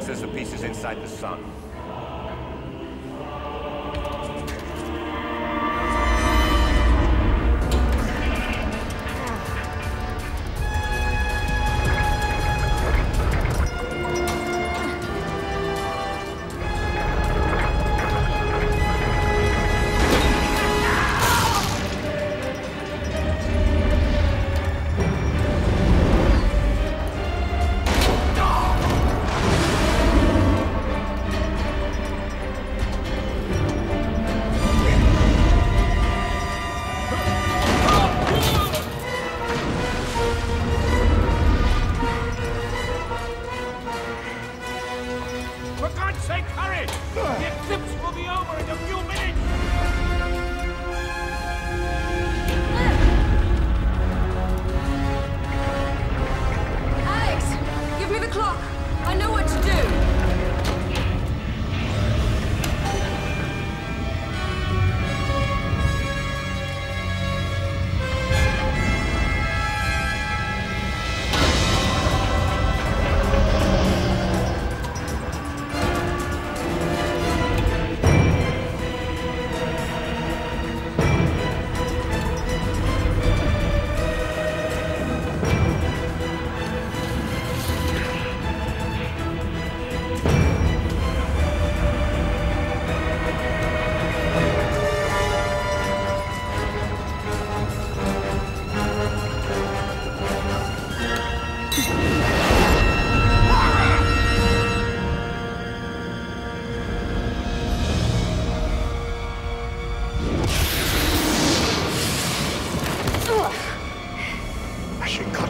access the pieces inside the sun. She cut